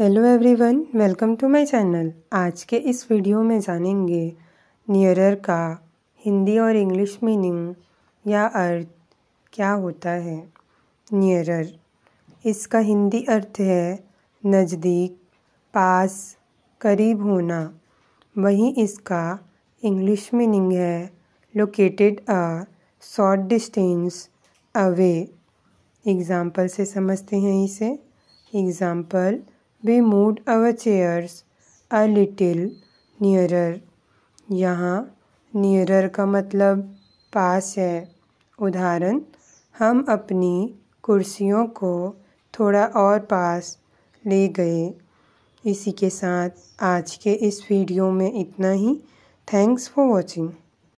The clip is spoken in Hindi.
Hello everyone, welcome to my channel. आज के इस वीडियो में जानेंगे नियरर का हिंदी और इंग्लिश मीनिंग या अर्थ क्या होता है। नियरर, इसका हिंदी अर्थ है नज़दीक, पास, करीब होना। वहीं इसका इंग्लिश मीनिंग है located a short distance away. Example से समझते हैं इसे। Example, We moved our chairs a little nearer। यहाँ nearer का मतलब पास है। उदाहरण, हम अपनी कुर्सियों को थोड़ा और पास ले गए। इसी के साथ आज के इस वीडियो में इतना ही। Thanks for watching.